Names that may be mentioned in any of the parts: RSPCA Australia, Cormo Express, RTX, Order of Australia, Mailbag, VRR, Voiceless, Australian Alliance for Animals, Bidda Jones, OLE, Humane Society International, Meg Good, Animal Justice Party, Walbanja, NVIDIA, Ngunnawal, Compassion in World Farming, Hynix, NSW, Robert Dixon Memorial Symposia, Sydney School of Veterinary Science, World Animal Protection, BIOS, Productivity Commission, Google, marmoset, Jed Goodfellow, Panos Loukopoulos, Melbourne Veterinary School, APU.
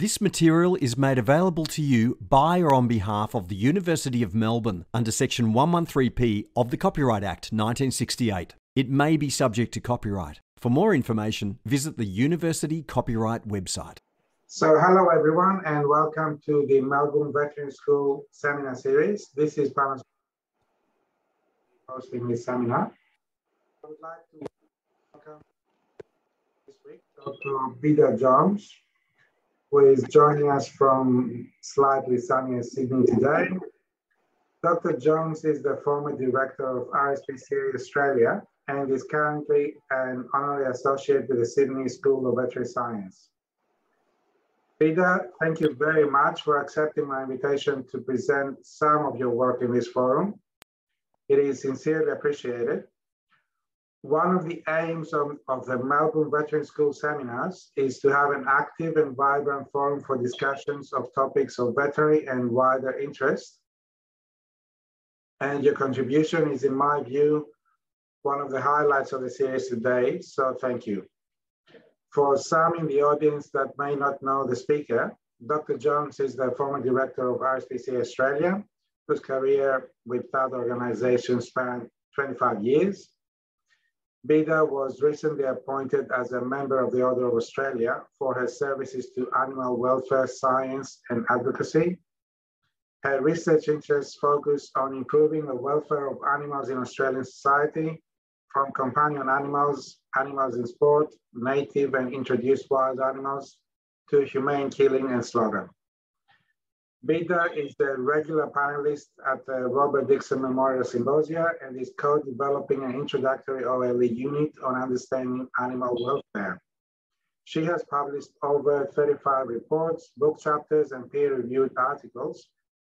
This material is made available to you by or on behalf of the University of Melbourne under Section 113P of the Copyright Act 1968. It may be subject to copyright. For more information, visit the University Copyright website. So hello everyone and welcome to the Melbourne Veterinary School Seminar Series. This is Panos hosting this seminar. I would like to welcome this week Dr. Bidda Jones, who is joining us from slightly sunnier Sydney today. Dr. Jones is the former director of RSPCA Australia and is currently an honorary associate with the Sydney School of Veterinary Science. Bidda, thank you very much for accepting my invitation to present some of your work in this forum. It is sincerely appreciated. One of the aims of the Melbourne Veterinary School seminars is to have an active and vibrant forum for discussions of topics of veterinary and wider interest. And your contribution is, in my view, one of the highlights of the series today, so thank you. For some in the audience that may not know the speaker, Dr. Jones is the former director of RSPCA Australia, whose career with that organisation spanned 25 years. Bidda was recently appointed as a member of the Order of Australia for her services to animal welfare, science, and advocacy. Her research interests focus on improving the welfare of animals in Australian society, from companion animals, animals in sport, native and introduced wild animals, to humane killing and slaughter. Bidda is a regular panelist at the Robert Dixon Memorial Symposia and is co-developing an introductory OLE unit on understanding animal welfare. She has published over 35 reports, book chapters, and peer-reviewed articles,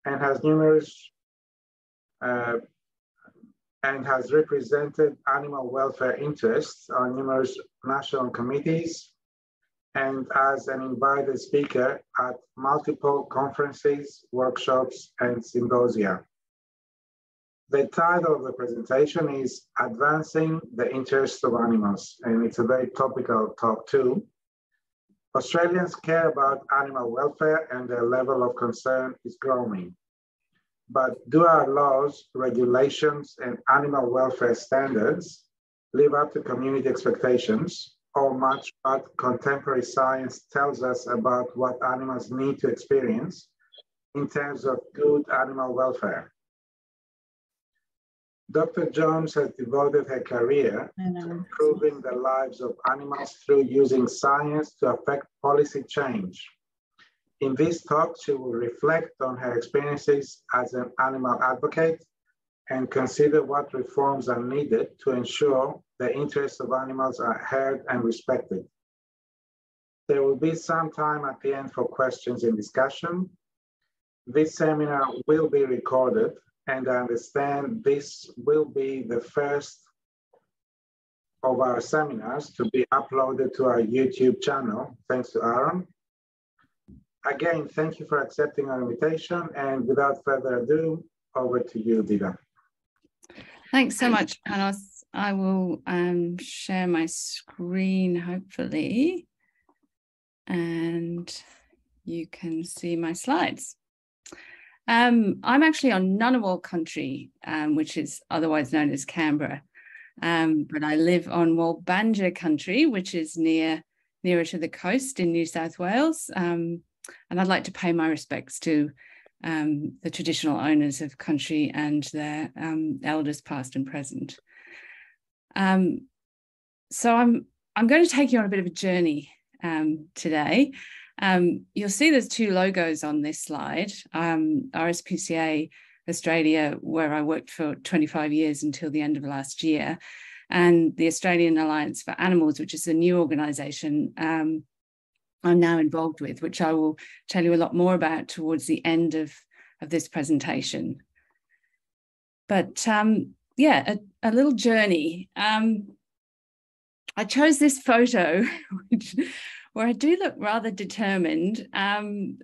and has represented animal welfare interests on numerous national committees, and as an invited speaker at multiple conferences, workshops, and symposia. The title of the presentation is Advancing the Interests of Animals, and it's a very topical talk too. Australians care about animal welfare and their level of concern is growing. But do our laws, regulations, and animal welfare standards live up to community expectations? How much what contemporary science tells us about what animals need to experience in terms of good animal welfare. Dr. Jones has devoted her career to improving the lives of animals through using science to affect policy change. In this talk, she will reflect on her experiences as an animal advocate and consider what reforms are needed to ensure the interests of animals are heard and respected. There will be some time at the end for questions and discussion. This seminar will be recorded, and I understand this will be the first of our seminars to be uploaded to our YouTube channel, thanks to Aaron. Again, thank you for accepting our invitation, and without further ado, over to you, Bidda. Thanks so much, Panos. I will share my screen, hopefully, and you can see my slides. I'm actually on Ngunnawal country, which is otherwise known as Canberra, but I live on Walbanja country, which is nearer to the coast in New South Wales, and I'd like to pay my respects to the traditional owners of country and their elders past and present. So I'm going to take you on a bit of a journey today. You'll see there's two logos on this slide. RSPCA Australia, where I worked for 25 years until the end of last year, and the Australian Alliance for Animals, which is a new organisation I'm now involved with, which I will tell you a lot more about towards the end of this presentation. But yeah, a little journey. I chose this photo where I do look rather determined. I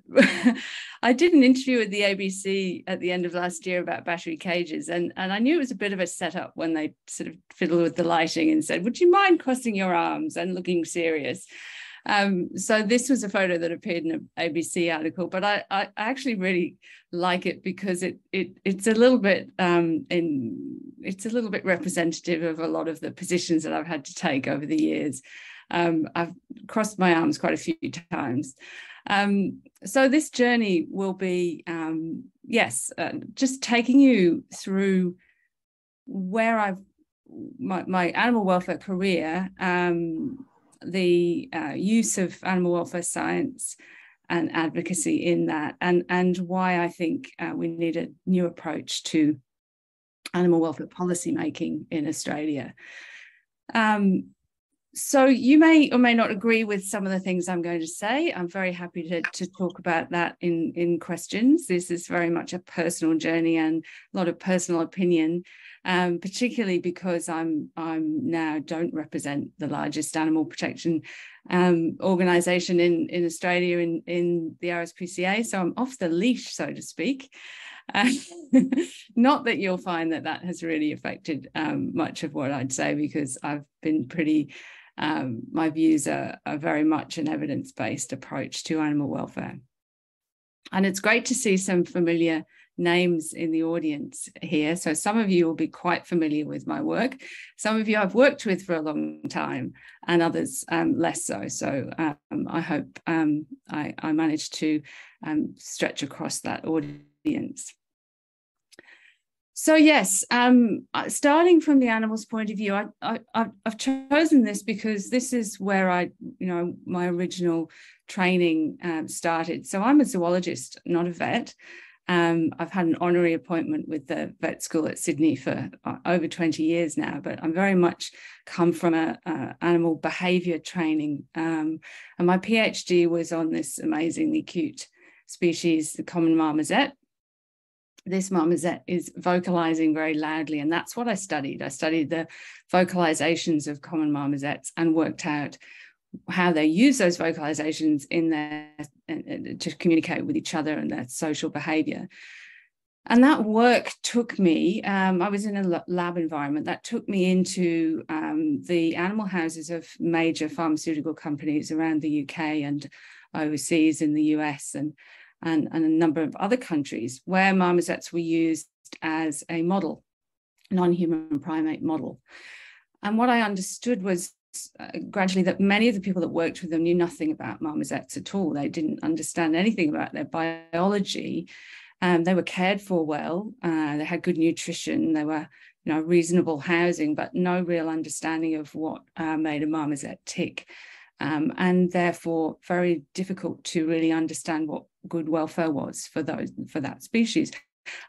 did an interview with the ABC at the end of last year about battery cages, and I knew it was a bit of a setup when they sort of fiddled with the lighting and said, would you mind crossing your arms and looking serious? So this was a photo that appeared in an ABC article, but I actually really like it because it's a little bit representative of a lot of the positions that I've had to take over the years. I've crossed my arms quite a few times. So this journey will be, just taking you through where I've my animal welfare career, the use of animal welfare science and advocacy in that, and why I think we need a new approach to animal welfare policy making in Australia. So you may or may not agree with some of the things I'm going to say. I'm very happy to talk about that in questions. This is very much a personal journey and a lot of personal opinion, particularly because I'm now don't represent the largest animal protection organisation in Australia in the RSPCA. So I'm off the leash, so to speak. Not that you'll find that has really affected much of what I'd say, because I've been pretty, my views are very much an evidence-based approach to animal welfare. And it's great to see some familiar names in the audience here. So some of you will be quite familiar with my work. Some of you I've worked with for a long time and others less so. So I hope I managed to stretch across that audience. So yes, starting from the animal's point of view, I've chosen this because this is where my original training started. So I'm a zoologist, not a vet. I've had an honorary appointment with the vet school at Sydney for over 20 years now, but I'm very much come from a animal behaviour training. And my PhD was on this amazingly cute species, the common marmoset. This marmoset is vocalizing very loudly, and that's what I studied. I studied the vocalizations of common marmosets and worked out how they use those vocalizations in their to communicate with each other and their social behavior. And that work took me, I was in a lab environment, that took me into the animal houses of major pharmaceutical companies around the UK and overseas in the US and a number of other countries, where marmosets were used as a model, non-human primate model. And what I understood was gradually that many of the people that worked with them knew nothing about marmosets at all. They didn't understand anything about their biology. They were cared for well, they had good nutrition, they were reasonable housing, but no real understanding of what made a marmoset tick. And therefore very difficult to really understand what good welfare was for that species.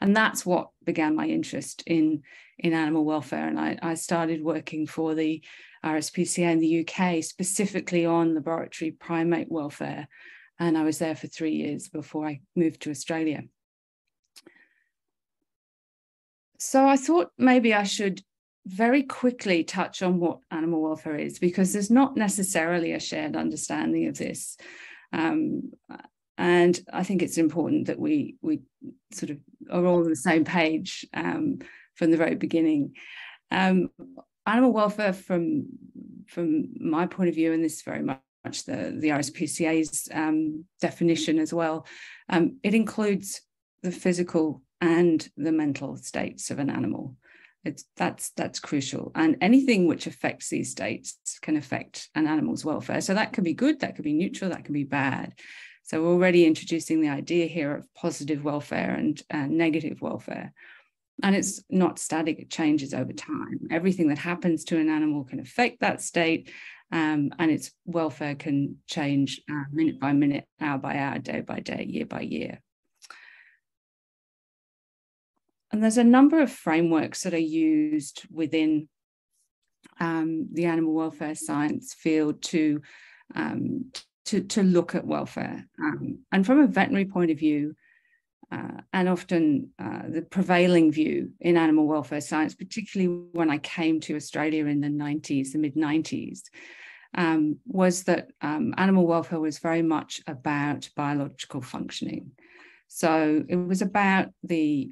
And that's what began my interest in animal welfare. And I started working for the RSPCA in the UK, specifically on laboratory primate welfare. And I was there for 3 years before I moved to Australia. So I thought maybe I should very quickly touch on what animal welfare is, because there's not necessarily a shared understanding of this. And I think it's important that we sort of are all on the same page from the very beginning. Animal welfare from my point of view, and this is very much the RSPCA's definition as well, it includes the physical and the mental states of an animal. That's crucial, and anything which affects these states can affect an animal's welfare. So that could be good, that could be neutral, that could be bad. So we're already introducing the idea here of positive welfare and negative welfare, and it's not static, it changes over time. Everything that happens to an animal can affect that state, and its welfare can change minute by minute, hour by hour, day by day, year by year. And there's a number of frameworks that are used within the animal welfare science field to look at welfare. And from a veterinary point of view, and often the prevailing view in animal welfare science, particularly when I came to Australia in the 90s, the mid-90s, was that animal welfare was very much about biological functioning. So it was about the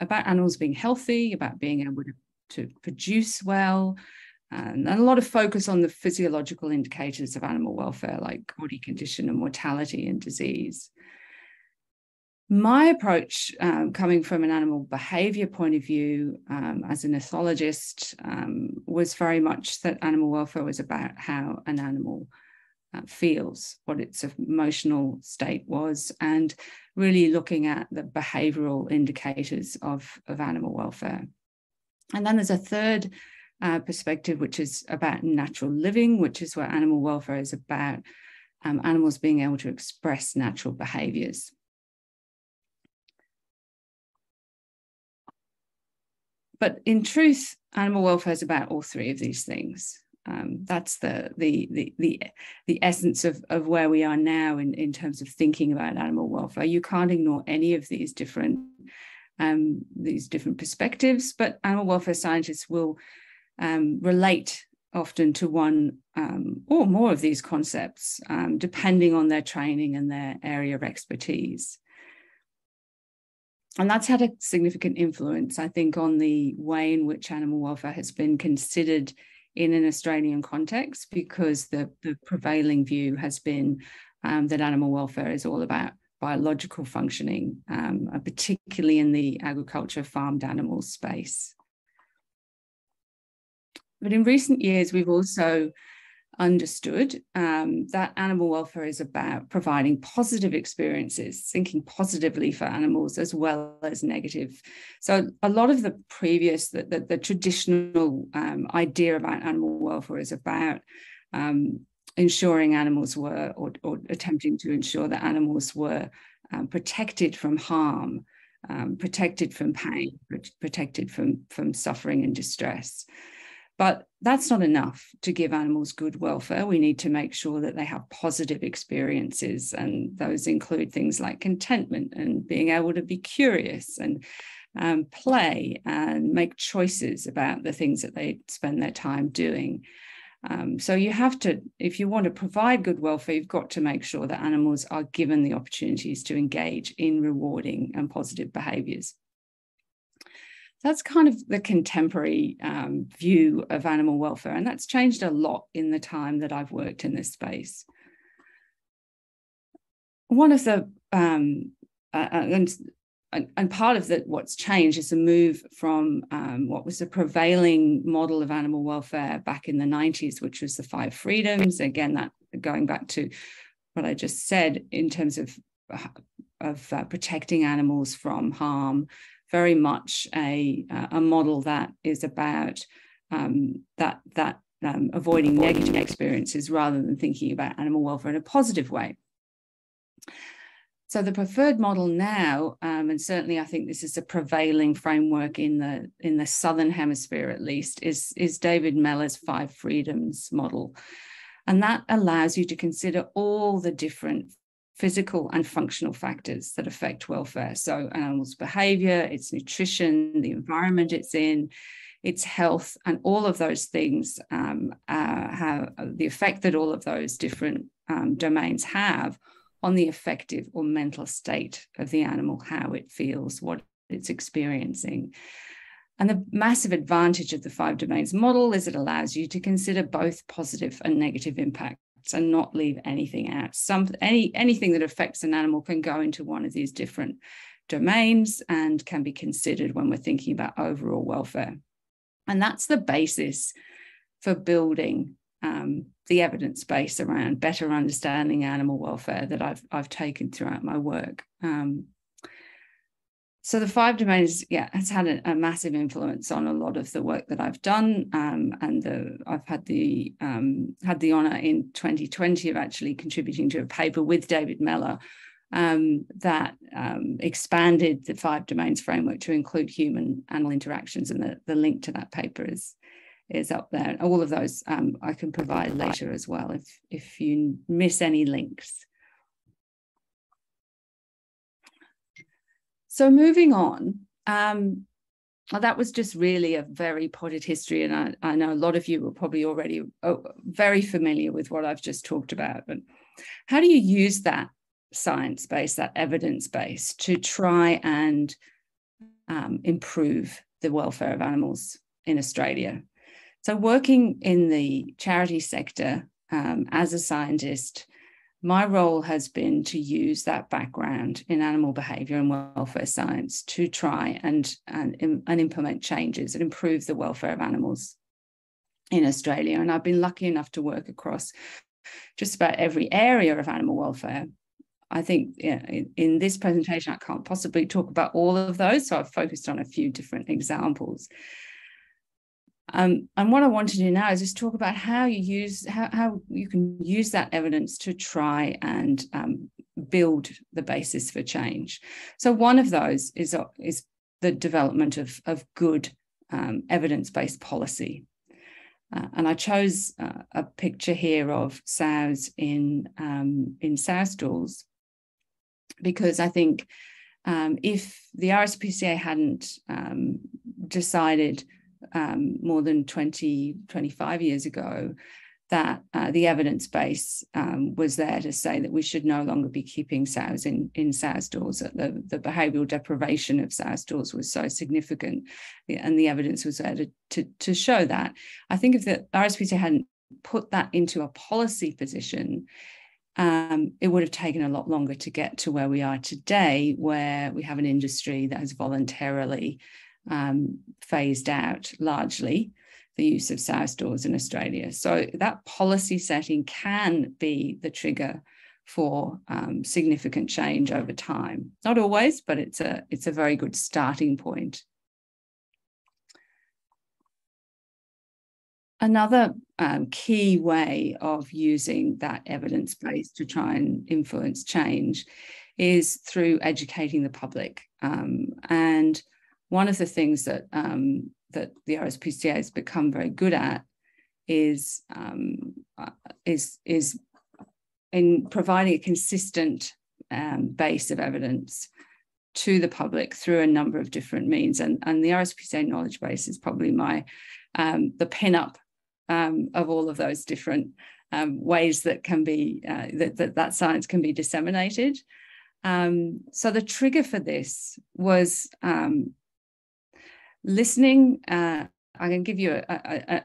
about animals being healthy, about being able to produce well, and a lot of focus on the physiological indicators of animal welfare, like body condition and mortality and disease. My approach, coming from an animal behaviour point of view, as an ethologist, was very much that animal welfare was about how an animal feels, what its emotional state was, and really looking at the behavioural indicators of animal welfare. And then there's a third perspective, which is about natural living, which is where animal welfare is about animals being able to express natural behaviours. But in truth, animal welfare is about all three of these things. That's the essence of where we are now in terms of thinking about animal welfare. You can't ignore any of these different perspectives, but animal welfare scientists will relate often to one or more of these concepts, depending on their training and their area of expertise. And that's had a significant influence, I think, on the way in which animal welfare has been considered in an Australian context, because the prevailing view has been that animal welfare is all about biological functioning, particularly in the agriculture farmed animal space. But in recent years, we've also understood that animal welfare is about providing positive experiences, thinking positively for animals as well as negative. So a lot of the previous, the traditional idea about animal welfare is about ensuring animals were, or attempting to ensure that animals were protected from harm, protected from pain, protected from suffering and distress. But that's not enough to give animals good welfare. We need to make sure that they have positive experiences, and those include things like contentment and being able to be curious and play and make choices about the things that they spend their time doing. So you have to, if you want to provide good welfare, you've got to make sure that animals are given the opportunities to engage in rewarding and positive behaviours. That's kind of the contemporary view of animal welfare, and that's changed a lot in the time that I've worked in this space. One of the and part of that, what's changed is the move from what was the prevailing model of animal welfare back in the 90s, which was the 5 freedoms. Again, that going back to what I just said in terms of protecting animals from harm. Very much a model that is about avoiding negative experiences rather than thinking about animal welfare in a positive way. So the preferred model now, and certainly I think this is a prevailing framework in the Southern Hemisphere at least, is David Mellor's 5 freedoms model, and that allows you to consider all the different physical and functional factors that affect welfare. So animals' behaviour, its nutrition, the environment it's in, its health, and all of those things, have the effect that all of those different domains have on the affective or mental state of the animal, how it feels, what it's experiencing. And the massive advantage of the 5 domains model is it allows you to consider both positive and negative impacts and not leave anything out. Anything that affects an animal can go into one of these different domains and can be considered when we're thinking about overall welfare. And that's the basis for building the evidence base around better understanding animal welfare that I've taken throughout my work. So the 5 domains, yeah, has had a massive influence on a lot of the work that I've done, and I've had the honour in 2020 of actually contributing to a paper with David Mellor that expanded the 5 domains framework to include human-animal interactions, and the link to that paper is up there. All of those I can provide later as well if you miss any links. So moving on, that was just really a very potted history, and I know a lot of you were probably already very familiar with what I've just talked about. But how do you use that science base, that evidence base, to try and improve the welfare of animals in Australia? So working in the charity sector as a scientist, my role has been to use that background in animal behaviour and welfare science to try and implement changes and improve the welfare of animals in Australia. And I've been lucky enough to work across just about every area of animal welfare. I think in this presentation, I can't possibly talk about all of those, so I've focused on a few different examples. And what I want to do now is just talk about how you use how you can use that evidence to try and build the basis for change. So one of those is the development of good evidence-based policy. And I chose a picture here of sows in sow stalls, because I think if the RSPCA hadn't decided more than 25 years ago that the evidence base was there to say that we should no longer be keeping sows in sow stalls, that the behavioural deprivation of sow stalls was so significant, and the evidence was there to show that. I think if the RSPCA hadn't put that into a policy position, it would have taken a lot longer to get to where we are today, where we have an industry that has voluntarily phased out largely the use of sow stalls in Australia. So that policy setting can be the trigger for significant change over time. Not always, but it's a very good starting point. Another key way of using that evidence base to try and influence change is through educating the public. And one of the things that that the RSPCA has become very good at is in providing a consistent base of evidence to the public through a number of different means. And the RSPCA knowledge base is probably my the pin-up of all of those different ways that can be that science can be disseminated. So the trigger for this was listening. I can give you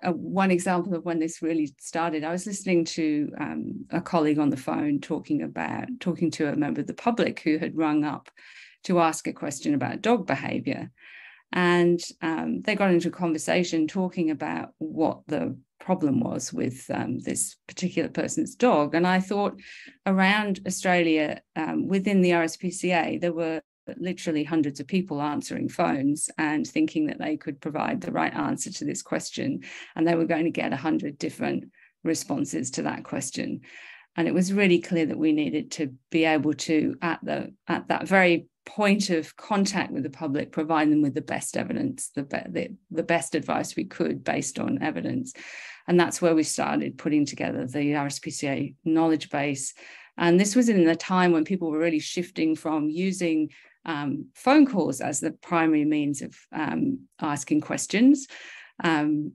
one example of when this really started. I was listening to a colleague on the phone talking to a member of the public who had rung up to ask a question about dog behaviour, and they got into a conversation talking about what the problem was with this particular person's dog. And I thought, around Australia, within the RSPCA, there were literally hundreds of people answering phones and thinking that they could provide the right answer to this question, and they were going to get 100 different responses to that question. And it was really clear that we needed to be able to, at that very point of contact with the public, provide them with the best evidence, the best advice we could based on evidence. And that's where we started putting together the RSPCA knowledge base. And this was in the time when people were really shifting from using phone calls as the primary means of asking questions and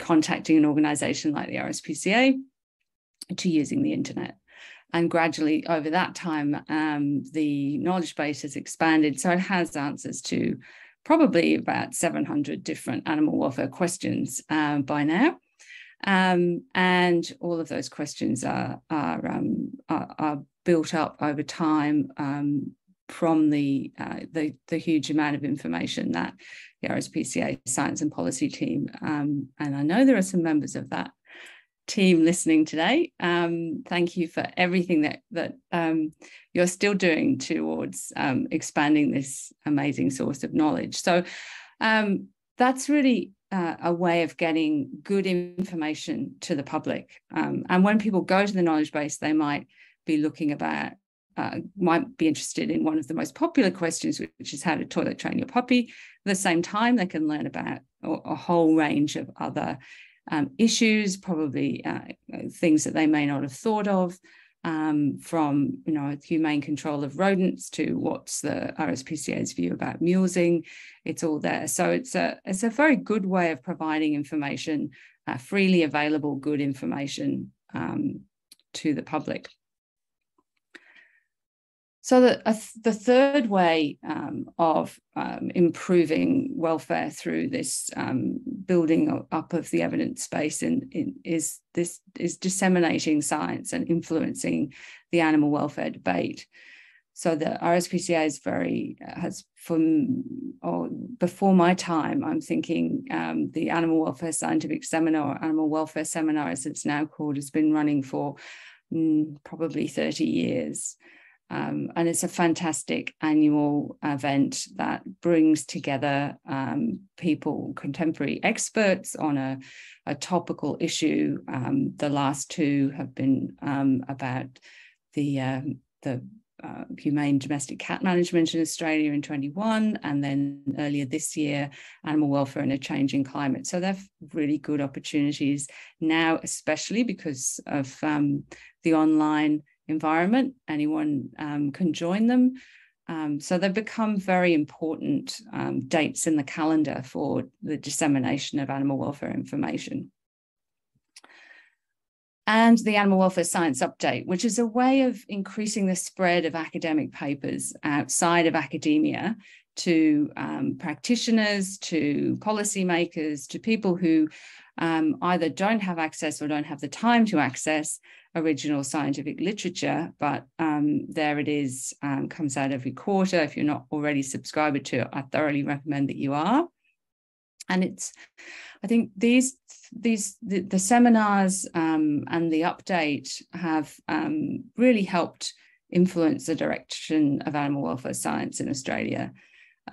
contacting an organisation like the RSPCA to using the internet. And gradually over that time, the knowledge base has expanded. So it has answers to probably about 700 different animal welfare questions by now. And all of those questions are built up over time from the huge amount of information that the RSPCA science and policy team, and I know there are some members of that team listening today. Thank you for everything that you're still doing towards expanding this amazing source of knowledge. So that's really a way of getting good information to the public. And when people go to the knowledge base, they might be might be interested in one of the most popular questions, which is how to toilet train your puppy. At the same time, they can learn about a whole range of other issues, probably things that they may not have thought of, from humane control of rodents to what's the RSPCA's view about mulesing. It's all there. So it's a very good way of providing information, freely available good information to the public. So the third way of improving welfare through this building up of the evidence base is disseminating science and influencing the animal welfare debate. So the RSPCA is before my time, I'm thinking the Animal Welfare Scientific Seminar, Animal Welfare Seminar as it's now called, has been running for probably 30 years. And it's a fantastic annual event that brings together people, contemporary experts on a topical issue. The last two have been about the humane domestic cat management in Australia in 2021, and then earlier this year, animal welfare in a changing climate. So they're really good opportunities now, especially because of the online environment. Anyone can join them. So they've become very important dates in the calendar for the dissemination of animal welfare information. And the Animal Welfare Science Update, which is a way of increasing the spread of academic papers outside of academia to practitioners, to policymakers, to people who either don't have access or don't have the time to access original scientific literature, but there it is, comes out every quarter. If you're not already subscribed to it, I thoroughly recommend that you are. And it's, I think the seminars and the update have really helped influence the direction of animal welfare science in Australia,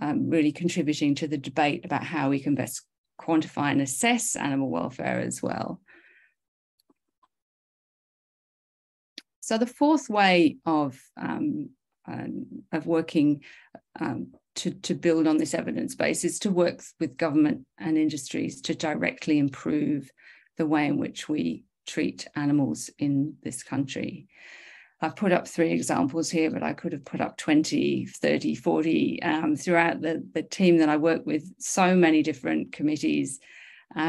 really contributing to the debate about how we can best quantify and assess animal welfare as well. So the fourth way of working to build on this evidence base is to work with government and industries to directly improve the way in which we treat animals in this country. I've put up three examples here, but I could have put up 20, 30, 40 throughout the team that I work with, so many different committees,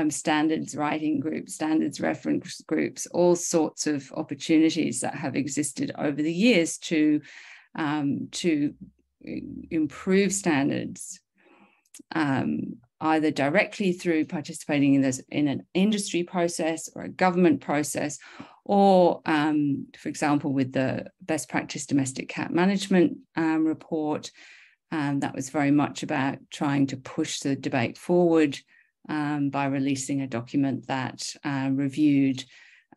standards writing groups, standards reference groups, all sorts of opportunities that have existed over the years to improve standards, either directly through participating in an industry process or a government process, or, for example, with the Best Practice Domestic Cat Management report, that was very much about trying to push the debate forward by releasing a document that reviewed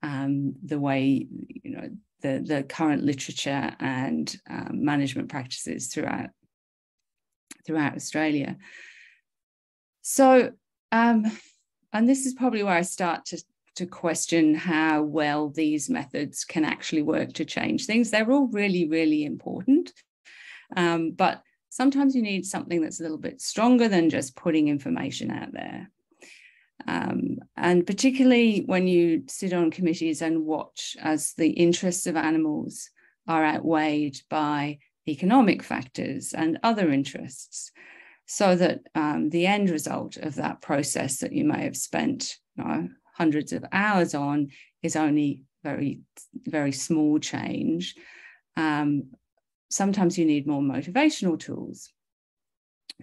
the way, you know, the current literature and management practices throughout Australia. So, and this is probably where I start to question how well these methods can actually work to change things. They're all really, really important, but sometimes you need something that's a little bit stronger than just putting information out there. And particularly when you sit on committees and watch as the interests of animals are outweighed by economic factors and other interests, so that the end result of that process that you may have spent, you know, hundreds of hours on is only very, very small change. Sometimes you need more motivational tools.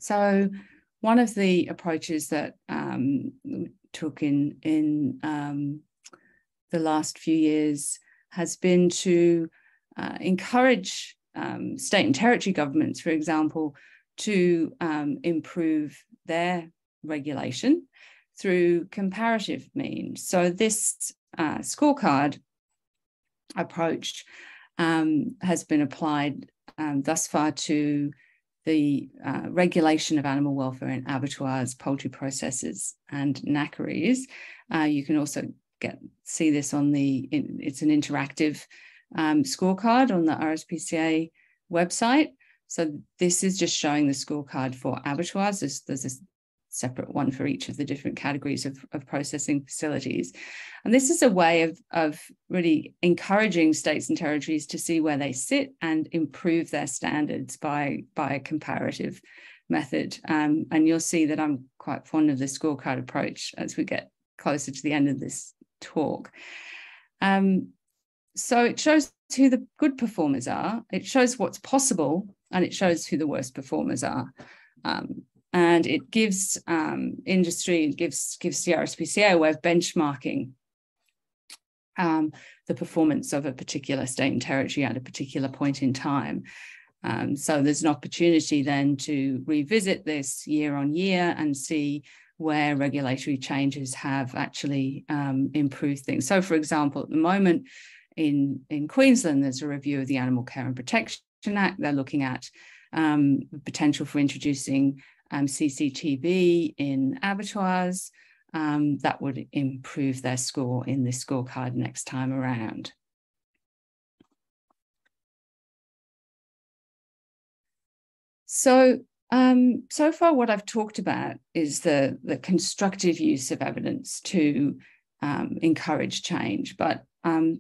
So one of the approaches that took in the last few years has been to encourage state and territory governments, for example, to improve their regulation through comparative means. So this scorecard approach has been applied thus far to the regulation of animal welfare in abattoirs, poultry processors, and knackeries. You can also see this on it's an interactive scorecard on the RSPCA website. So this is just showing the scorecard for abattoirs. There's a separate one for each of the different categories of processing facilities. And this is a way of really encouraging states and territories to see where they sit and improve their standards by a comparative method. And you'll see that I'm quite fond of the scorecard approach as we get closer to the end of this talk. So it shows who the good performers are, it shows what's possible, and it shows who the worst performers are. And it gives industry, it gives the RSPCA a way of benchmarking the performance of a particular state and territory at a particular point in time. So there's an opportunity then to revisit this year on year and see where regulatory changes have actually improved things. So, for example, at the moment in Queensland, there's a review of the Animal Care and Protection Act. They're looking at the potential for introducing CCTV in abattoirs. That would improve their score in this scorecard next time around. So, so far what I've talked about is the constructive use of evidence to encourage change, but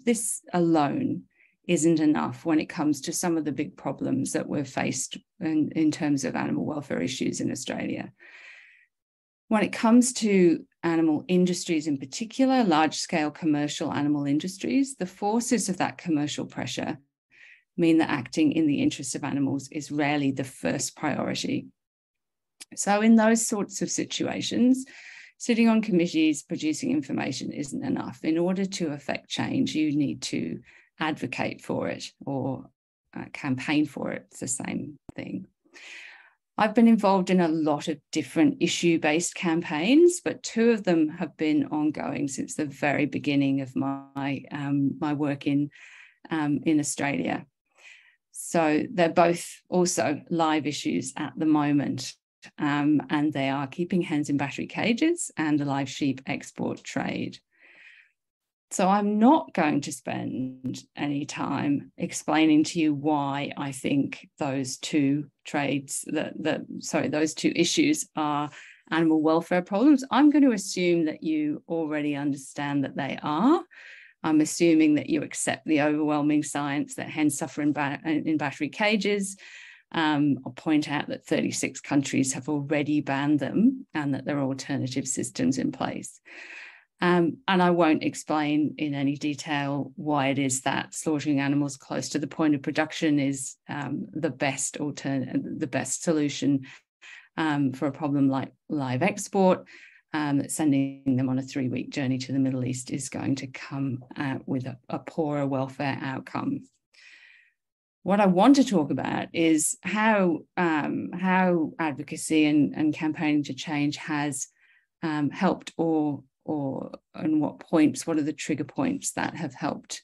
this alone isn't enough when it comes to some of the big problems that we're faced in terms of animal welfare issues in Australia. When it comes to animal industries in particular, large-scale commercial animal industries, the forces of that commercial pressure mean that acting in the interests of animals is rarely the first priority. So in those sorts of situations, sitting on committees, producing information isn't enough. In order to affect change, you need to advocate for it or campaign for it. It's the same thing. I've been involved in a lot of different issue-based campaigns, but two of them have been ongoing since the very beginning of my, my work in Australia. So they're both also live issues at the moment, and they are keeping hens in battery cages and the live sheep export trade. So I'm not going to spend any time explaining to you why I think those two trades, those two issues are animal welfare problems. I'm going to assume that you already understand that they are. I'm assuming that you accept the overwhelming science that hens suffer in battery cages. I'll point out that 36 countries have already banned them and that there are alternative systems in place. And I won't explain in any detail why it is that slaughtering animals close to the point of production is the best solution for a problem like live export. That sending them on a 3-week journey to the Middle East is going to come out with a poorer welfare outcome. What I want to talk about is how advocacy and campaigning to change has helped or and what are the trigger points that have helped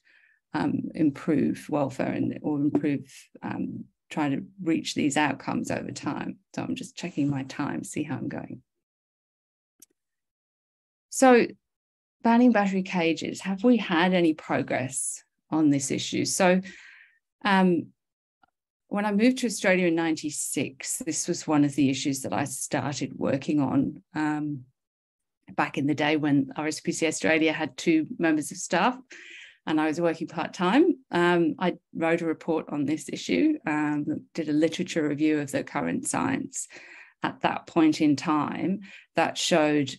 improve welfare or improve trying to reach these outcomes over time. So I'm just checking my time, see how I'm going. So banning battery cages, have we had any progress on this issue? So when I moved to Australia in '96, this was one of the issues that I started working on back in the day when RSPCA Australia had 2 members of staff and I was working part-time. I wrote a report on this issue, did a literature review of the current science at that point in time that showed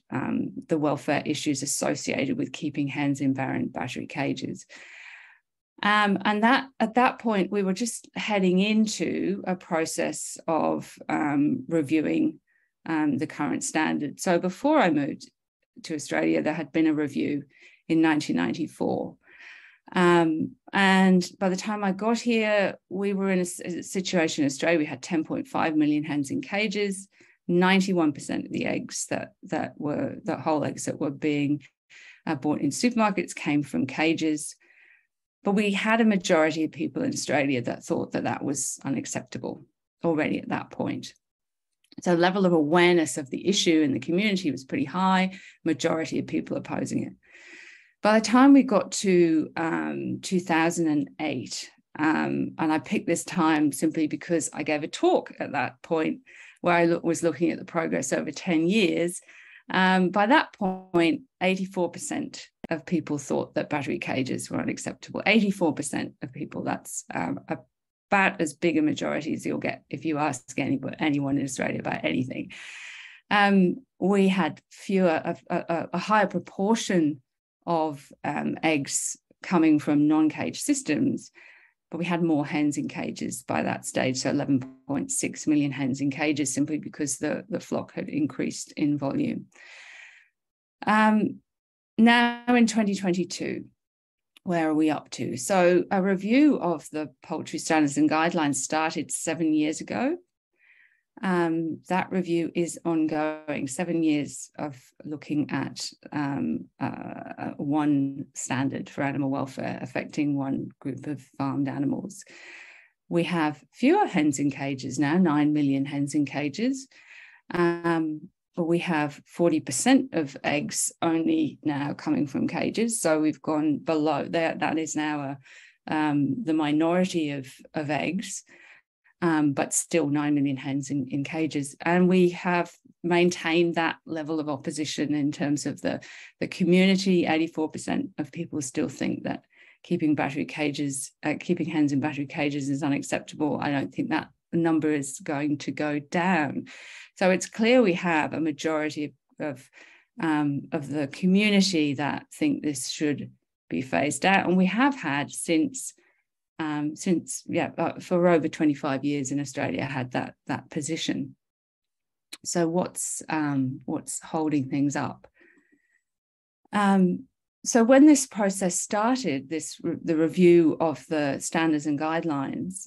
the welfare issues associated with keeping hens in battery cages. And that at that point, we were just heading into a process of reviewing the current standard. So before I moved to Australia, there had been a review in 1994. And by the time I got here, we were in a situation in Australia, we had 10.5 million hens in cages, 91% of the eggs that whole eggs that were being bought in supermarkets came from cages. But we had a majority of people in Australia that thought that that was unacceptable already at that point. So the level of awareness of the issue in the community was pretty high, majority of people opposing it. By the time we got to 2008, and I picked this time simply because I gave a talk at that point where I was looking at the progress over 10 years. By that point, 84% of people thought that battery cages were unacceptable. 84% of people, that's about as big a majority as you'll get if you ask anyone in Australia about anything. We had a higher proportion of eggs coming from non-cage systems, but we had more hens in cages by that stage, so 11.6 million hens in cages, simply because the flock had increased in volume. Now in 2022, where are we up to? So a review of the poultry standards and guidelines started 7 years ago. That review is ongoing, 7 years of looking at one standard for animal welfare affecting one group of farmed animals. We have fewer hens in cages now, 9 million hens in cages. We have 40% of eggs only now coming from cages. So we've gone below that. That is now the minority of eggs. But still 9 million hens in cages. And we have maintained that level of opposition in terms of the community. 84% of people still think that keeping hens in battery cages is unacceptable. I don't think that number is going to go down. So it's clear we have a majority of the community that think this should be phased out. And we have had for over 25 years in Australia had that position. So what's holding things up? So when this process started, the review of the standards and guidelines,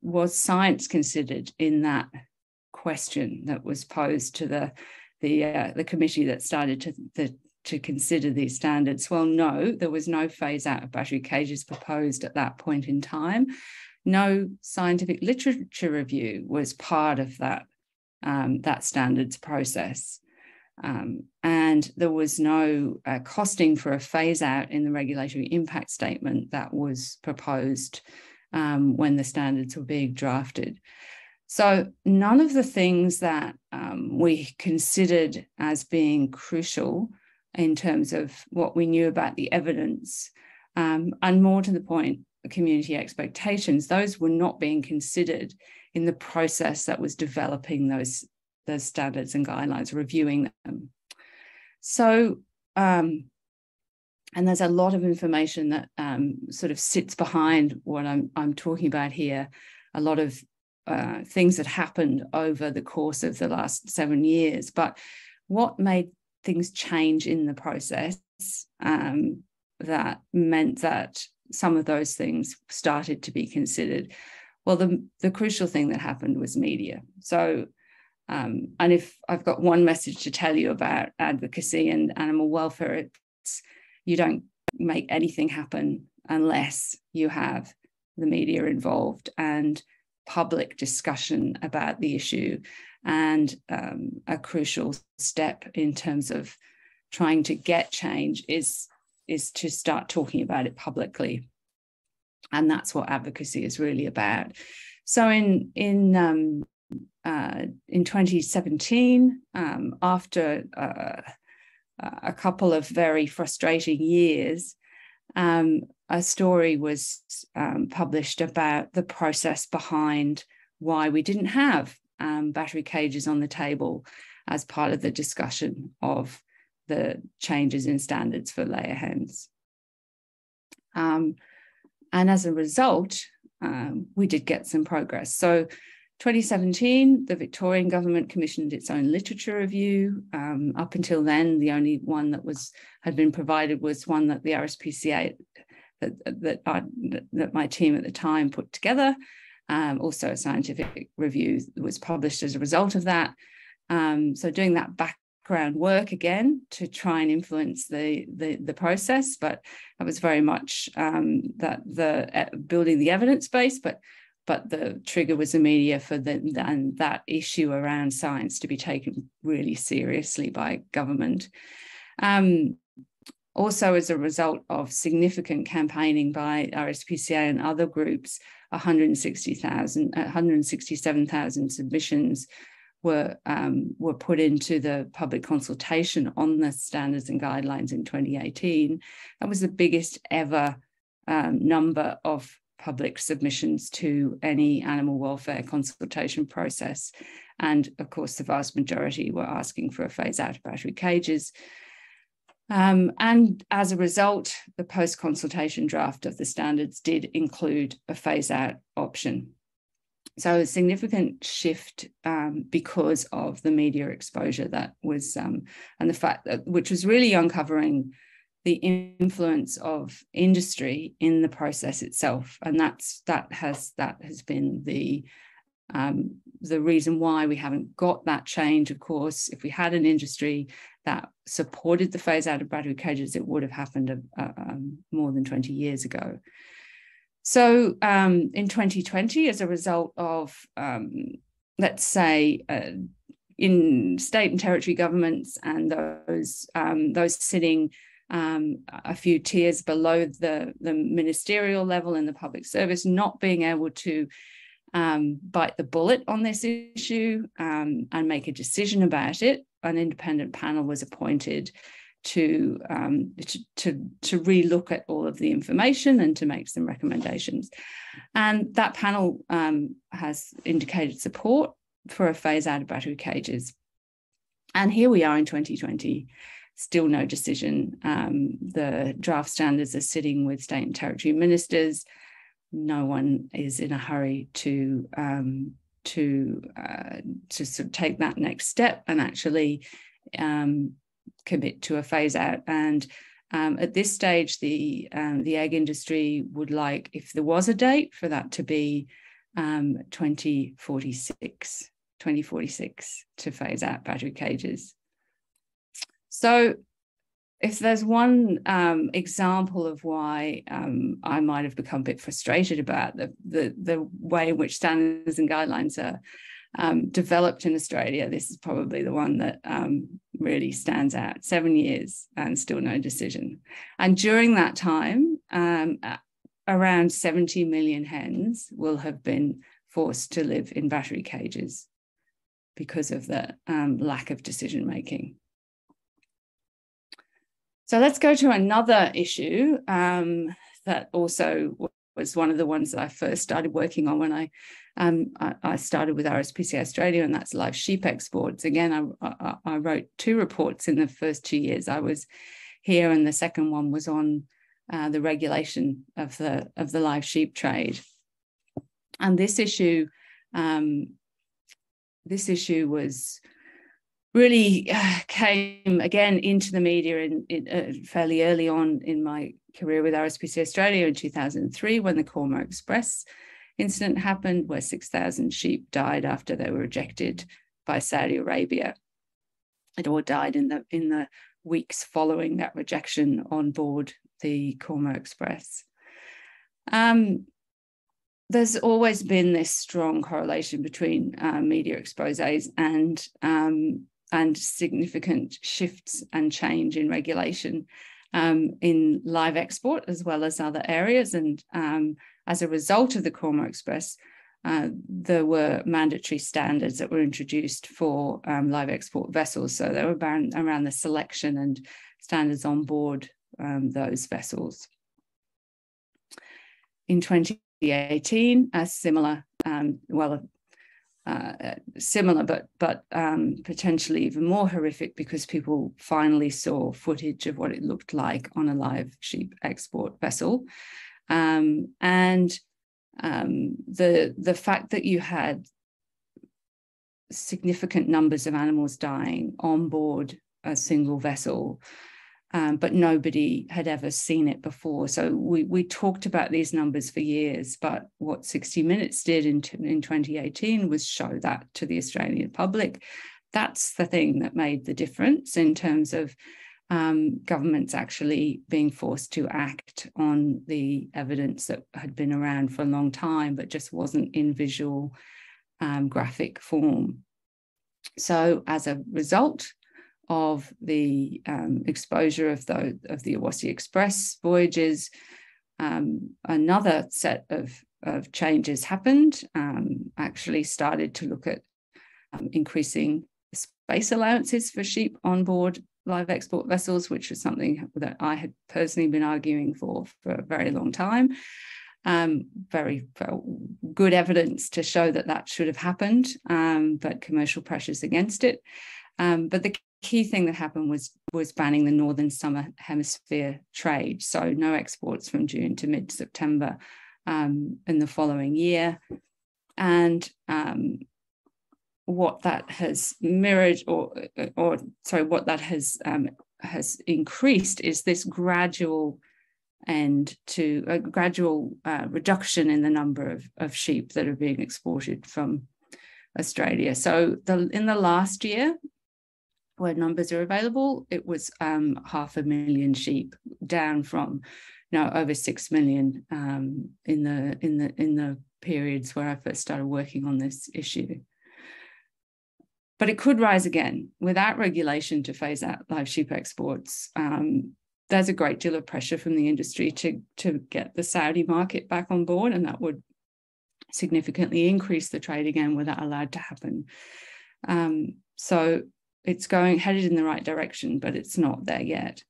was science considered in that question that was posed to the committee that started to consider these standards? Well, no, there was no phase out of battery cages proposed at that point in time. No scientific literature review was part of that standards process. And there was no costing for a phase out in the regulatory impact statement that was proposed when the standards were being drafted. So none of the things that we considered as being crucial in terms of what we knew about the evidence, and more to the point, community expectations, those were not being considered in the process that was developing those standards and guidelines, reviewing them. So, and there's a lot of information that sort of sits behind what I'm talking about here, a lot of things that happened over the course of the last 7 years. But what made things change in the process that meant that some of those things started to be considered? Well, the crucial thing that happened was media. So, and if I've got one message to tell you about advocacy and animal welfare, it's you don't make anything happen unless you have the media involved and public discussion about the issue. And a crucial step in terms of trying to get change is to start talking about it publicly. And that's what advocacy is really about. So in 2017, after a couple of very frustrating years, a story was published about the process behind why we didn't have battery cages on the table as part of the discussion of the changes in standards for layer hens. And as a result, we did get some progress. So 2017, the Victorian government commissioned its own literature review. Up until then, the only one that had been provided was one that the RSPCA, that my team at the time put together. Also a scientific review was published as a result of that. So doing that background work again to try and influence the process, but that was very much building the evidence base, but the trigger was the media and that issue around science to be taken really seriously by government. Also, as a result of significant campaigning by RSPCA and other groups, 167,000 submissions were put into the public consultation on the standards and guidelines in 2018. That was the biggest ever number of public submissions to any animal welfare consultation process. And of course, the vast majority were asking for a phase out of battery cages. And as a result, the post-consultation draft of the standards did include a phase-out option. So a significant shift because of the media exposure that was, and the fact that, which was really uncovering the influence of industry in the process itself. And that has been the reason why we haven't got that change. Of course, if we had an industry that supported the phase out of battery cages, it would have happened more than 20 years ago. So in 2020, as a result of, let's say, in state and territory governments and those sitting a few tiers below the ministerial level in the public service not being able to bite the bullet on this issue and make a decision about it, an independent panel was appointed to relook at all of the information and to make some recommendations. And that panel has indicated support for a phase out of battery cages. And here we are in 2020, still no decision. The draft standards are sitting with state and territory ministers. No one is in a hurry to sort of take that next step and actually commit to a phase out. And at this stage, the egg industry would like, if there was a date for that, to be 2046 to phase out battery cages. So if there's one example of why I might have become a bit frustrated about the way in which standards and guidelines are developed in Australia, this is probably the one that really stands out. 7 years and still no decision. And during that time, around 70 million hens will have been forced to live in battery cages because of the lack of decision making. So let's go to another issue that also was one of the ones that I first started working on when I started with RSPCA Australia, and that's live sheep exports. Again, I wrote two reports in the first 2 years I was here, and the second one was on the regulation of the live sheep trade. And this issue was really came again into the media in fairly early on in my career with RSPCA Australia in 2003, when the Cormo Express incident happened, where 6,000 sheep died after they were rejected by Saudi Arabia. It all died in the weeks following that rejection on board the Cormo Express. There's always been this strong correlation between media exposés and significant shifts and change in regulation in live export as well as other areas. And as a result of the Cormo Express, there were mandatory standards that were introduced for live export vessels. So they were around the selection and standards on board those vessels. In 2018, a similar, similar but potentially even more horrific, because people finally saw footage of what it looked like on a live sheep export vessel, and the fact that you had significant numbers of animals dying on board a single vessel, but nobody had ever seen it before. So we talked about these numbers for years, but what 60 Minutes did in 2018 was show that to the Australian public. That's the thing that made the difference in terms of governments actually being forced to act on the evidence that had been around for a long time, but just wasn't in visual graphic form. So as a result of the exposure of the Awassi Express voyages, another set of changes happened, actually started to look at increasing space allowances for sheep on board live export vessels, which was something that I had personally been arguing for a very long time. Very good evidence to show that that should have happened, but commercial pressures against it. But the key thing that happened was banning the Northern Summer Hemisphere trade. So no exports from June to mid-September in the following year. And what that has mirrored, what that has increased is this gradual and to a gradual reduction in the number of sheep that are being exported from Australia. So in the last year, where numbers are available, it was 500,000 sheep, down from over 6 million in the periods where I first started working on this issue. But it could rise again without regulation to phase out live sheep exports. There's a great deal of pressure from the industry to get the Saudi market back on board, and that would significantly increase the trade again were that allowed to happen. So it's headed in the right direction, but it's not there yet.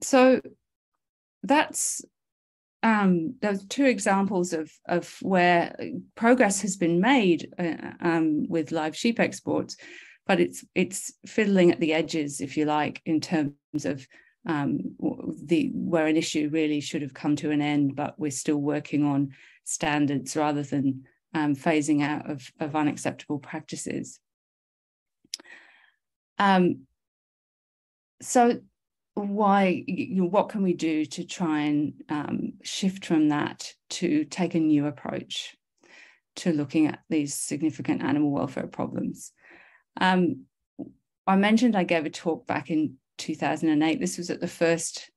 So that's there's two examples of where progress has been made with live sheep exports, but it's fiddling at the edges, if you like, in terms of where an issue really should have come to an end, but we're still working on standards rather than phasing out of unacceptable practices. So what can we do to try and shift from that to take a new approach to looking at these significant animal welfare problems? I mentioned I gave a talk back in 2008. This was at the first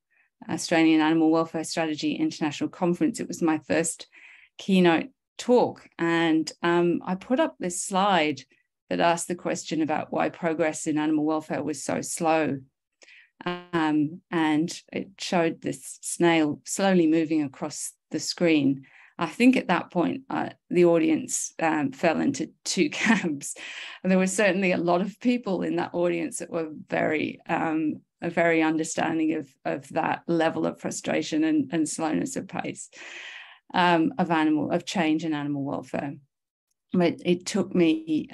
Australian Animal Welfare Strategy International Conference. It was my first keynote talk, and I put up this slide that asked the question about why progress in animal welfare was so slow. And it showed this snail slowly moving across the screen. I think at that point, the audience fell into two camps. And there were certainly a lot of people in that audience that were very understanding of that level of frustration and slowness of pace of change in animal welfare. But it took me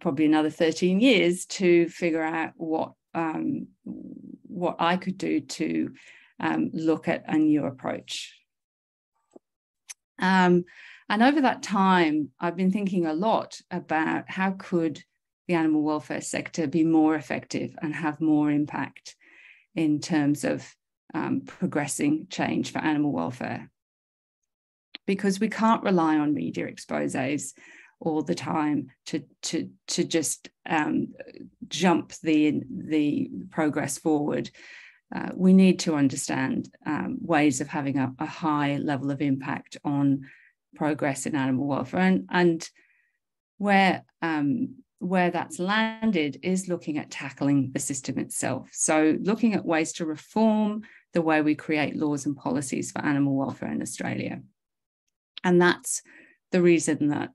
probably another 13 years to figure out what I could do to look at a new approach. And over that time, I've been thinking a lot about how could the animal welfare sector be more effective and have more impact in terms of progressing change for animal welfare. Because we can't rely on media exposés all the time to just jump the progress forward. We need to understand ways of having a high level of impact on progress in animal welfare, and where that's landed is looking at tackling the system itself. So looking at ways to reform the way we create laws and policies for animal welfare in Australia. And that's the reason that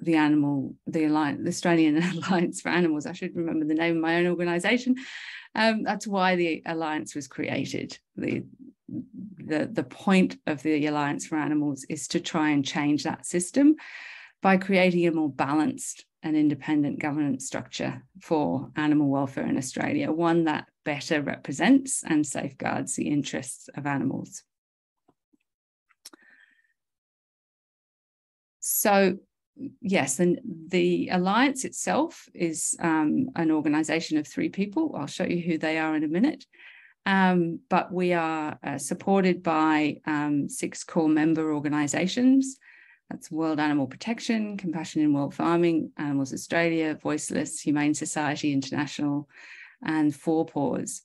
the Australian Alliance for Animals, I should remember the name of my own organisation, that's why the Alliance was created. The point of the Alliance for Animals is to try and change that system by creating a more balanced and independent governance structure for animal welfare in Australia, one that better represents and safeguards the interests of animals. So yes, and the Alliance itself is an organisation of 3 people. I'll show you who they are in a minute. But we are supported by 6 core member organisations. That's World Animal Protection, Compassion in World Farming, Animals Australia, Voiceless, Humane Society International, and Four Paws.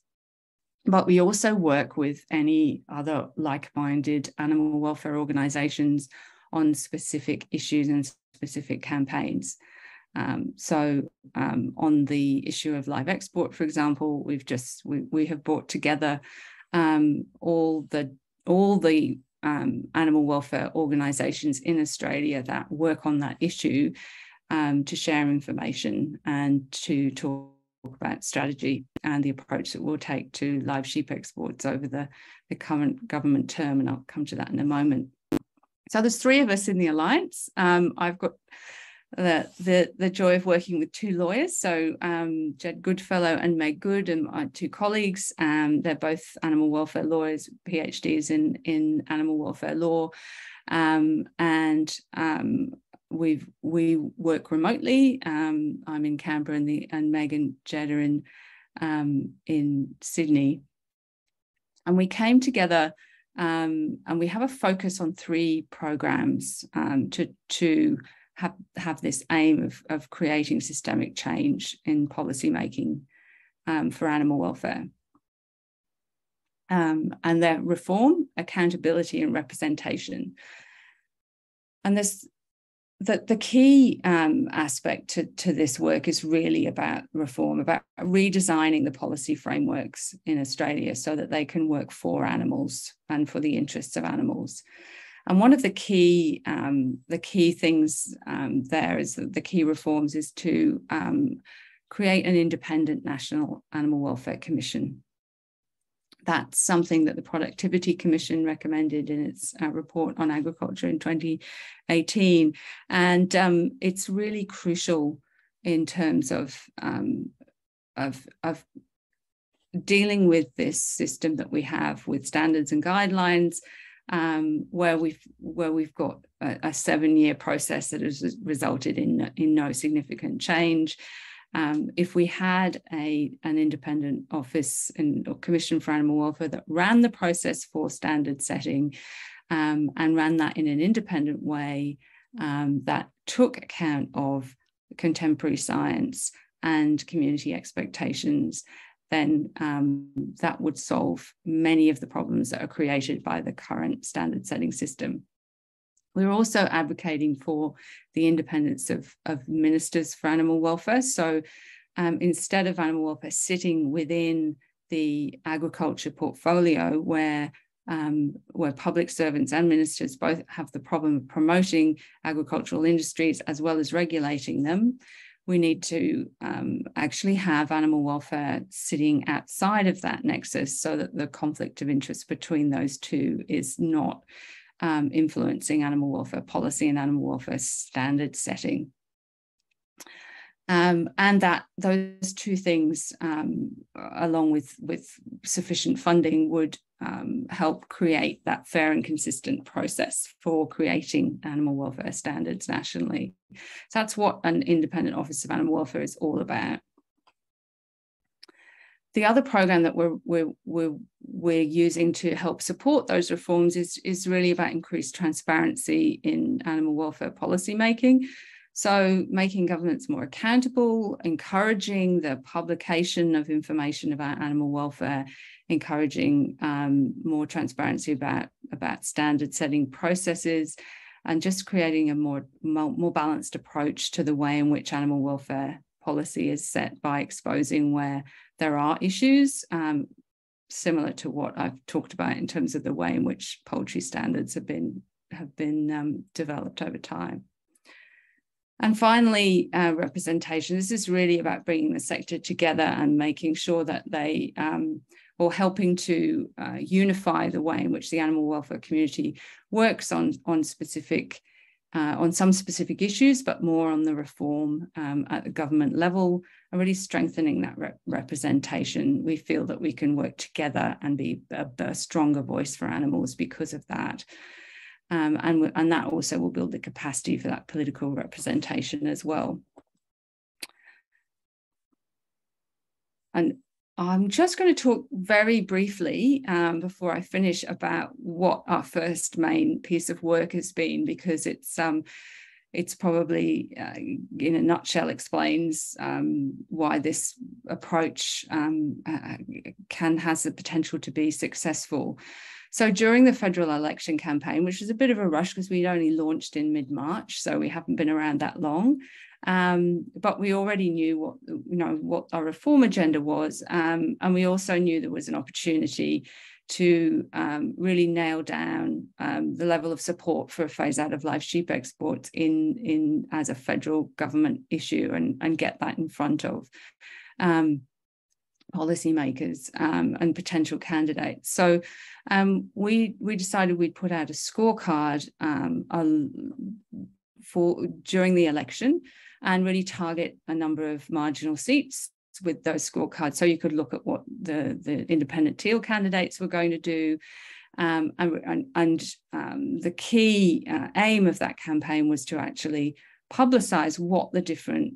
But we also work with any other like-minded animal welfare organisations on specific issues and specific campaigns. So on the issue of live export, for example, we have brought together all the animal welfare organisations in Australia that work on that issue to share information and to talk about strategy and the approach that we'll take to live sheep exports over the current government term, and I'll come to that in a moment. So there's 3 of us in the Alliance. I've got the joy of working with two lawyers, so Jed Goodfellow and Meg Good, and my two colleagues. They're both animal welfare lawyers, PhDs in animal welfare law, and we work remotely. I'm in Canberra, and Meg and Jed are in Sydney, and we came together. And we have a focus on three programs to have this aim of creating systemic change in policy making for animal welfare. And they're reform, accountability, and representation. And this, the key aspect to this work is really about reform, about redesigning the policy frameworks in Australia so that they can work for animals and for the interests of animals. And one of the key things there is that the key reforms is to create an independent National Animal Welfare Commission. That's something that the Productivity Commission recommended in its report on agriculture in 2018. And it's really crucial in terms of dealing with this system that we have with standards and guidelines, where we've got a 7-year process that has resulted in no significant change. If we had an independent office or commission for animal welfare that ran the process for standard setting and ran that in an independent way that took account of contemporary science and community expectations, then that would solve many of the problems that are created by the current standard setting system. We're also advocating for the independence of ministers for animal welfare. So instead of animal welfare sitting within the agriculture portfolio, where public servants and ministers both have the problem of promoting agricultural industries as well as regulating them, we need to actually have animal welfare sitting outside of that nexus so that the conflict of interest between those two is not influencing animal welfare policy and animal welfare standard setting. And that those two things, along with sufficient funding, would help create that fair and consistent process for creating animal welfare standards nationally. So that's what an independent office of animal welfare is all about. The other program that we're using to help support those reforms is really about increased transparency in animal welfare policy making. So making governments more accountable, encouraging the publication of information about animal welfare, encouraging more transparency about standard setting processes, and just creating a more balanced approach to the way in which animal welfare policy is set by exposing where there are issues, similar to what I've talked about in terms of the way in which poultry standards have been developed over time. And finally, representation. This is really about bringing the sector together and making sure that they, or helping to unify the way in which the animal welfare community works on some specific issues, but more on the reform at the government level, and really strengthening that representation. We feel that we can work together and be a stronger voice for animals because of that. And that also will build the capacity for that political representation as well. And I'm just going to talk very briefly before I finish about what our first main piece of work has been, because it's probably in a nutshell explains why this approach has the potential to be successful. So during the federal election campaign, which was a bit of a rush because we'd only launched in mid-March, so we haven't been around that long. But we already knew what our reform agenda was, and we also knew there was an opportunity to really nail down the level of support for a phase out of live sheep exports as a federal government issue, and get that in front of policymakers and potential candidates. So we decided we'd put out a scorecard for during the election and really target a number of marginal seats with those scorecards. So you could look at what the independent Teal candidates were going to do. The key aim of that campaign was to actually publicise what the different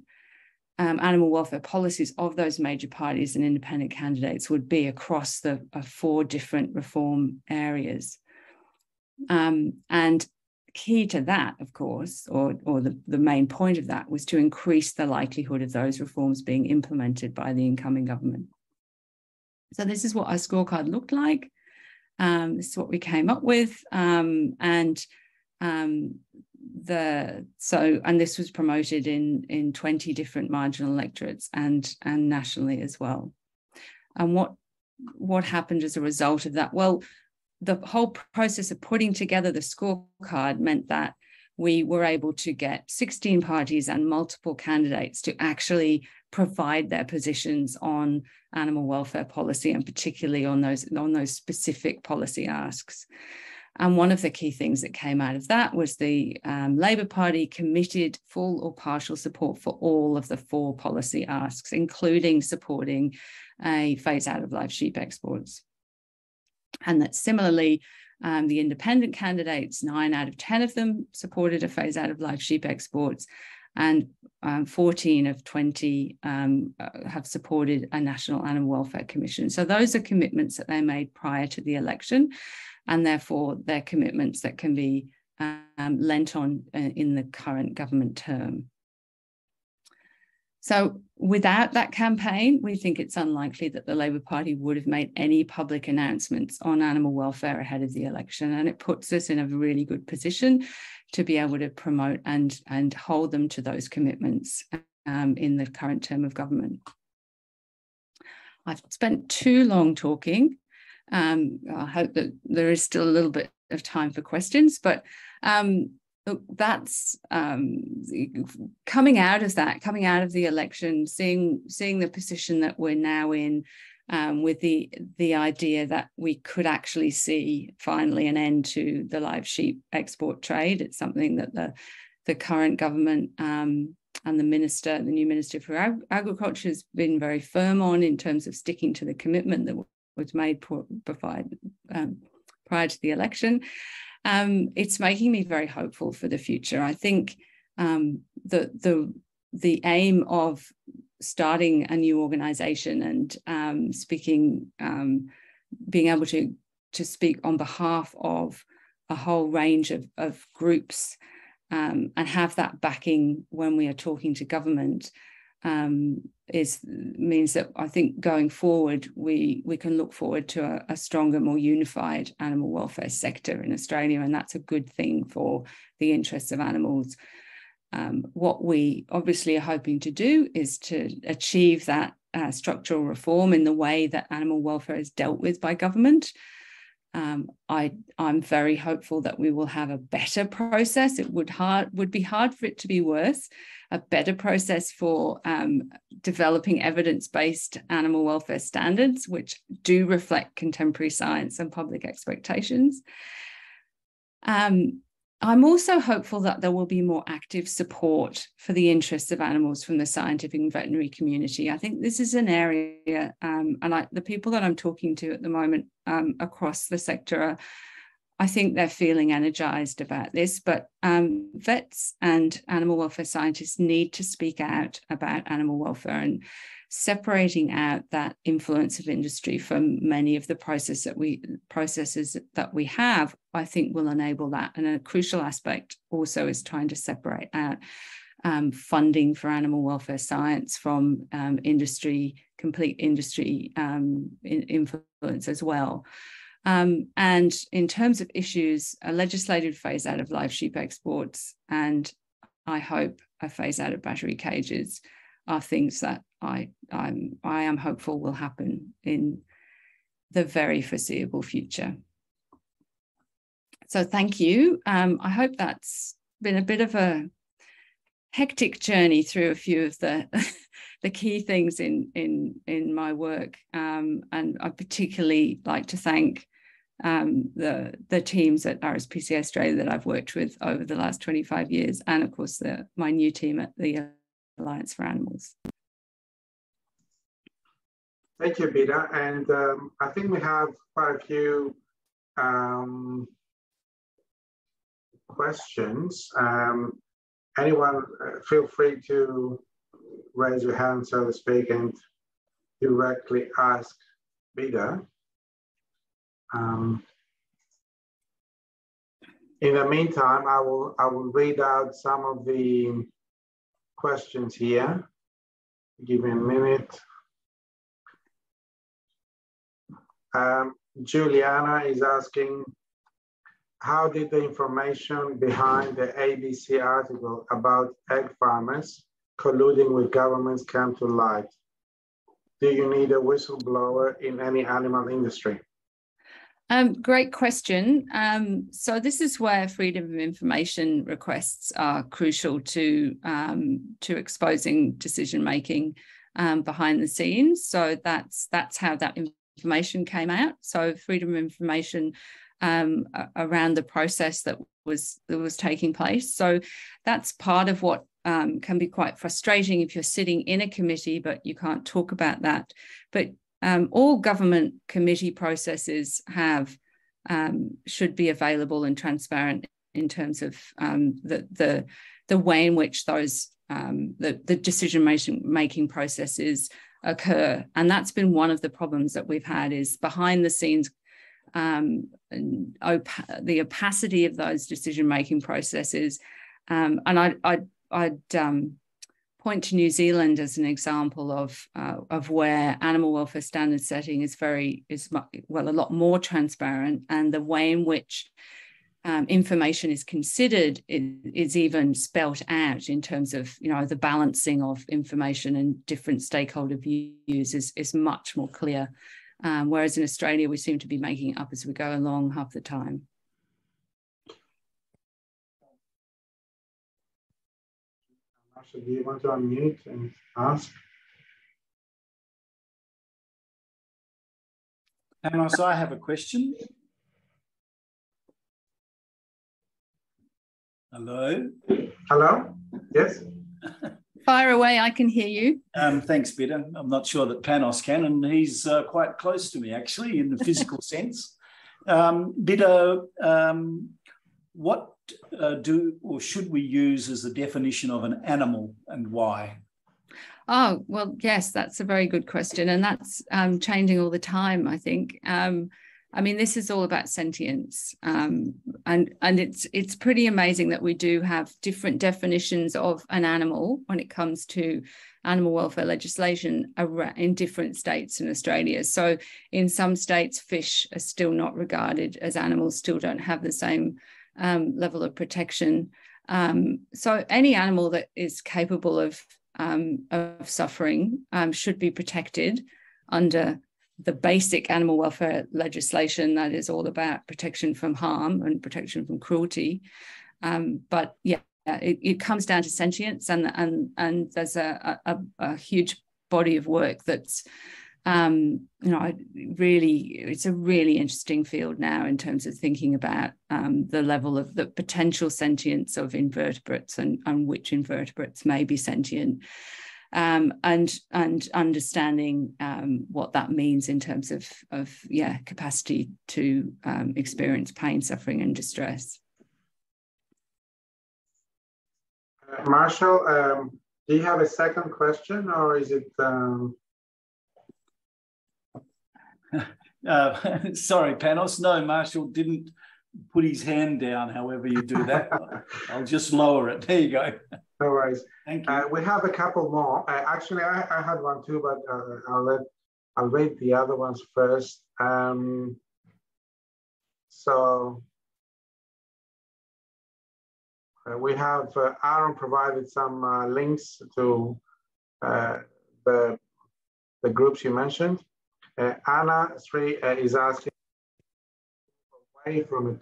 animal welfare policies of those major parties and independent candidates would be across the four different reform areas. And key to that, of course, or the main point of that, was to increase the likelihood of those reforms being implemented by the incoming government. So this is what our scorecard looked like. This is what we came up with, and this was promoted in 20 different marginal electorates and nationally as well. And what happened as a result of that? Well, the whole process of putting together the scorecard meant that we were able to get 16 parties and multiple candidates to actually provide their positions on animal welfare policy, and particularly on those specific policy asks. And one of the key things that came out of that was the Labor Party committed full or partial support for all of the four policy asks, including supporting a phase out of live sheep exports. And that similarly, the independent candidates, 9 out of 10 of them supported a phase out of live sheep exports, and 14 of 20 have supported a National Animal Welfare Commission. So those are commitments that they made prior to the election, and therefore they're commitments that can be lent on in the current government term. So without that campaign, we think it's unlikely that the Labor Party would have made any public announcements on animal welfare ahead of the election. And it puts us in a really good position to be able to promote and hold them to those commitments in the current term of government. I've spent too long talking. I hope that there is still a little bit of time for questions, but look, that's coming out of that, coming out of the election, seeing the position that we're now in, with the idea that we could actually see finally an end to the live sheep export trade. It's something that the current government and the new Minister for Agriculture has been very firm on, in terms of sticking to the commitment that was made prior to the election. It's making me very hopeful for the future. I think the aim of starting a new organisation and being able to speak on behalf of a whole range of groups and have that backing when we are talking to government means that I think going forward we can look forward to a stronger, more unified animal welfare sector in Australia, and that's a good thing for the interests of animals. What we obviously are hoping to do is to achieve that structural reform in the way that animal welfare is dealt with by government. I'm very hopeful that we will have a better process. It would be hard for it to be worse, a better process for developing evidence-based animal welfare standards, which do reflect contemporary science and public expectations. I'm also hopeful that there will be more active support for the interests of animals from the scientific and veterinary community. I think this is an area, the people that I'm talking to at the moment across the sector, I think they're feeling energised about this, but vets and animal welfare scientists need to speak out about animal welfare, and separating out that influence of industry from many of the processes that we have, I think, will enable that. And a crucial aspect also is trying to separate out funding for animal welfare science from complete industry influence as well. And in terms of issues, a legislated phase out of live sheep exports, and I hope a phase out of battery cages, are things that I am hopeful will happen in the very foreseeable future. So thank you. I hope that's been a bit of a hectic journey through a few of the the key things in my work, and I particularly like to thank the teams at RSPCA Australia that I've worked with over the last 25 years, and of course my new team at the Alliance for Animals. Thank you, Bidda. And I think we have quite a few questions. Anyone, feel free to raise your hand, so to speak, and directly ask Bidda. In the meantime, I will read out some of the questions here. Give me a minute. Juliana is asking, how did the information behind the ABC article about egg farmers colluding with governments come to light? Do you need a whistleblower in any animal industry? Great question. So this is where freedom of information requests are crucial to exposing decision making behind the scenes. So that's how that information came out. So freedom of information around the process that was taking place. So that's part of what can be quite frustrating if you're sitting in a committee but you can't talk about that. But all government committee processes should be available and transparent in terms of the way in which those the decision-making processes occur. And that's been one of the problems that we've had, is behind the scenes the opacity of those decision-making processes. And I'd point to New Zealand as an example of where animal welfare standard setting is a lot more transparent, and the way in which information is considered is even spelt out in terms of, you know, the balancing of information and different stakeholder views is much more clear. Whereas in Australia, we seem to be making it up as we go along half the time. So do you want to unmute and ask? Panos, I have a question. Hello? Hello? Yes? Fire away, I can hear you. Thanks, Bidda. I'm not sure that Panos can, and he's quite close to me, actually, in the physical sense. Bidda, what do or should we use as the definition of an animal, and why? Oh, well, yes, that's a very good question, and that's changing all the time, I think. I mean, this is all about sentience, and it's pretty amazing that we do have different definitions of an animal when it comes to animal welfare legislation in different states in Australia. So in some states, fish are still not regarded as animals, still don't have the same level of protection. So any animal that is capable of suffering should be protected under the basic animal welfare legislation that is all about protection from harm and protection from cruelty. But yeah, it comes down to sentience, and there's a huge body of work that's you know, it's a really interesting field now in terms of thinking about the level of the potential sentience of invertebrates, and which invertebrates may be sentient, and understanding what that means in terms of capacity to experience pain, suffering, and distress. Marshall, do you have a second question, or is it? Sorry, Panos. No, Marshall didn't put his hand down. However you do that, I'll just lower it. There you go. No worries. Thank you. We have a couple more. Actually, I had one too, but I'll read the other ones first. We have Aaron provided some links to the groups you mentioned. Anna Sri is asking away from a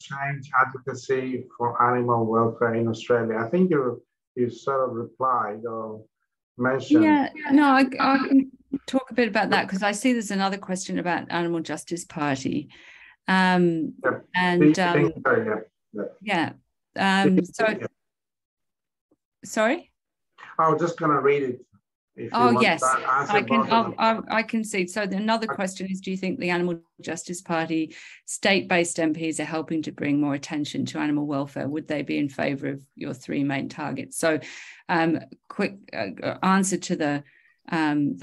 change advocacy for animal welfare in Australia. I think you sort of replied or mentioned. Yeah, no, I can talk a bit about that, because I see there's another question about Animal Justice Party. Sorry? I was just going to read it. Oh, yes, I can see. So another question is, do you think the Animal Justice Party state-based MPs are helping to bring more attention to animal welfare? Would they be in favour of your three main targets? So quick answer to the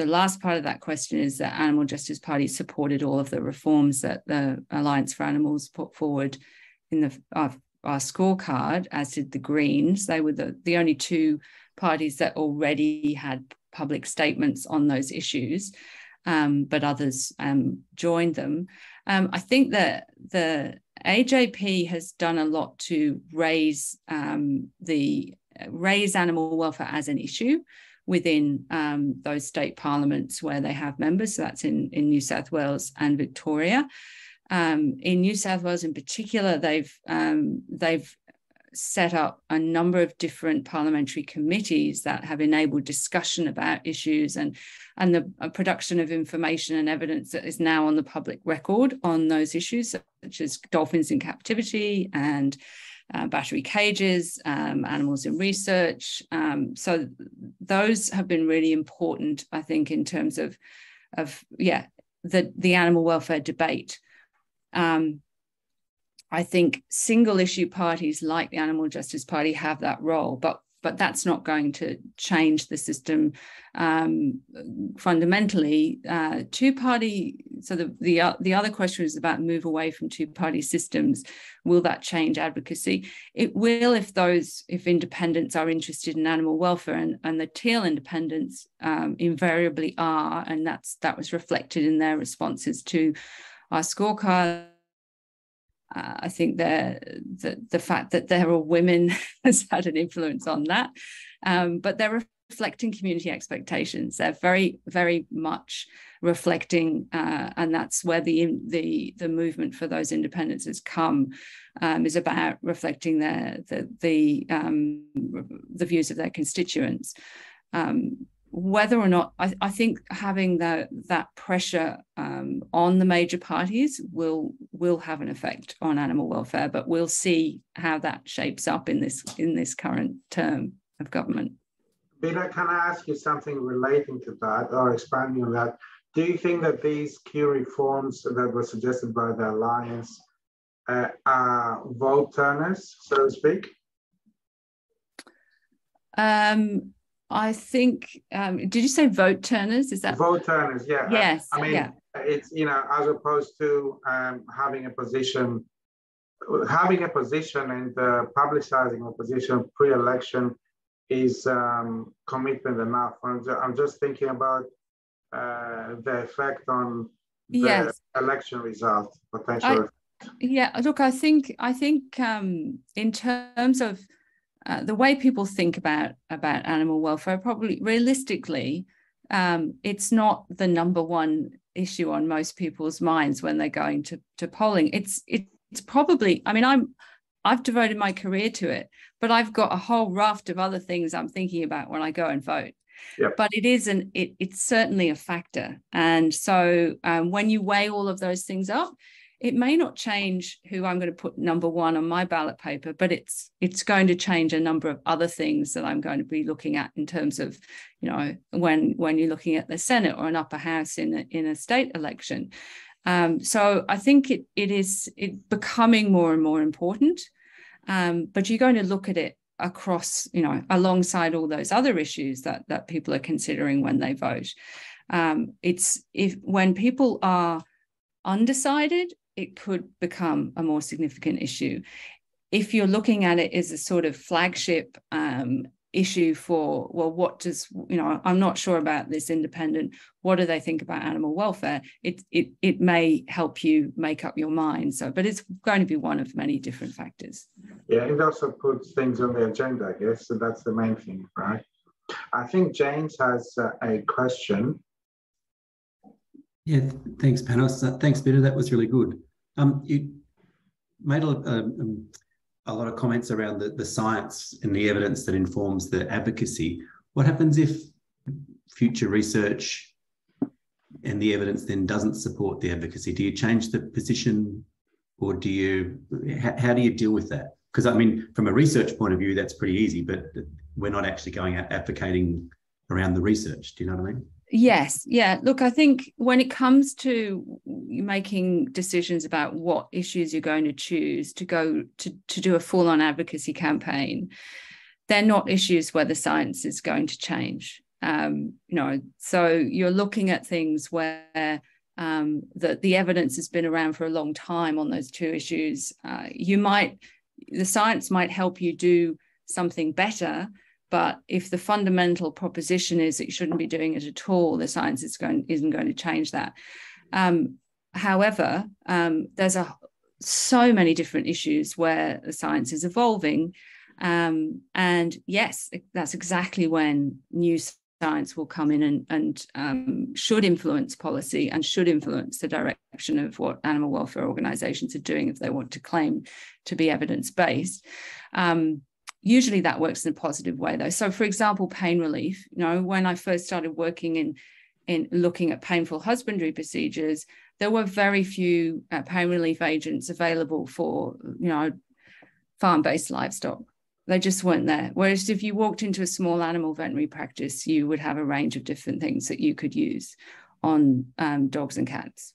last part of that question is that Animal Justice Party supported all of the reforms that the Alliance for Animals put forward in the our scorecard, as did the Greens. They were the only two parties that already had public statements on those issues, but others joined them. I think that the AJP has done a lot to raise animal welfare as an issue within those state parliaments where they have members. So that's in New South Wales and Victoria. In New South Wales in particular, they've set up a number of different parliamentary committees that have enabled discussion about issues and the production of information and evidence that is now on the public record on those issues, such as dolphins in captivity and battery cages, animals in research. So those have been really important, I think, in terms of the animal welfare debate. I think single issue parties like the Animal Justice Party have that role, but that's not going to change the system fundamentally. So the other question is about move away from two-party systems. Will that change advocacy? It will if independents are interested in animal welfare, and the Teal independents invariably are, and that was reflected in their responses to our scorecard. I think the fact that they're all women has had an influence on that, but they're reflecting community expectations. They're very, very much reflecting, and that's where the movement for those independents has come, is about reflecting the views of their constituents. Whether or not, I think having that pressure on the major parties will have an effect on animal welfare, but we'll see how that shapes up in this current term of government. Bidda, can I ask you something relating to that or expanding on that? Do you think that these key reforms that were suggested by the Alliance are vote turners, so to speak? I think, did you say vote turners? Is that vote turners? Yeah. Yes. I mean, yeah. It's, you know, as opposed to having a position and publicizing a position pre-election is commitment enough. I'm just thinking about the effect on the election result, potential. Look, I think in terms of the way people think about animal welfare, probably realistically, it's not the number one issue on most people's minds when they're going to polling. It's probably, I mean, I've devoted my career to it, but I've got a whole raft of other things I'm thinking about when I go and vote. Yep. But it's certainly a factor. And so when you weigh all of those things up, it may not change who I'm going to put number one on my ballot paper, but it's going to change a number of other things that I'm going to be looking at in terms of, you know, when you're looking at the Senate or an upper house in a state election. So I think it is becoming more and more important, but you're going to look at it across, you know, alongside all those other issues that people are considering when they vote. When people are undecided, it could become a more significant issue. If you're looking at it as a sort of flagship issue for, well, what does, you know, I'm not sure about this independent, what do they think about animal welfare? It may help you make up your mind. So, but it's going to be one of many different factors. Yeah, it also puts things on the agenda, I guess. So that's the main thing, right? I think James has a question. Yeah, thanks, Panos. Thanks, Bidda. That was really good. You made a lot of comments around the science and the evidence that informs the advocacy. What happens if future research and the evidence then doesn't support the advocacy? Do you change the position, or do you, how do you deal with that? Because I mean, from a research point of view, that's pretty easy, but we're not actually going out advocating around the research. Do you know what I mean? Yes. Yeah. Look, I think when it comes to making decisions about what issues you're going to choose to go to do a full-on advocacy campaign, they're not issues where the science is going to change. So you're looking at things where the evidence has been around for a long time on those two issues. The science might help you do something better, but if the fundamental proposition is that you shouldn't be doing it at all, the science isn't going to change that. However, there's so many different issues where the science is evolving. And yes, that's exactly when new science will come in and should influence policy and should influence the direction of what animal welfare organisations are doing if they want to claim to be evidence-based. Usually that works in a positive way, though. So, for example, pain relief. You know, when I first started working in looking at painful husbandry procedures, there were very few pain relief agents available for, you know, farm-based livestock. They just weren't there. Whereas if you walked into a small animal veterinary practice, you would have a range of different things that you could use on dogs and cats.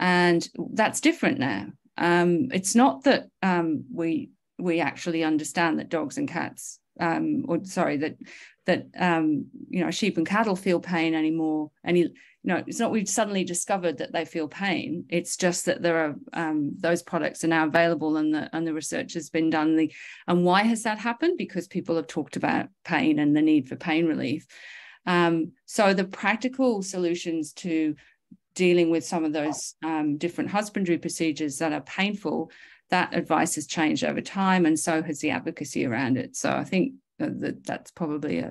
And that's different now. It's not that we actually understand that dogs and cats, sheep and cattle feel pain anymore. It's not we've suddenly discovered that they feel pain. It's just that there are those products are now available, and the research has been done. And why has that happened? Because people have talked about pain and the need for pain relief. So the practical solutions to dealing with some of those different husbandry procedures that are painful, that advice has changed over time, and so has the advocacy around it. So I think that's probably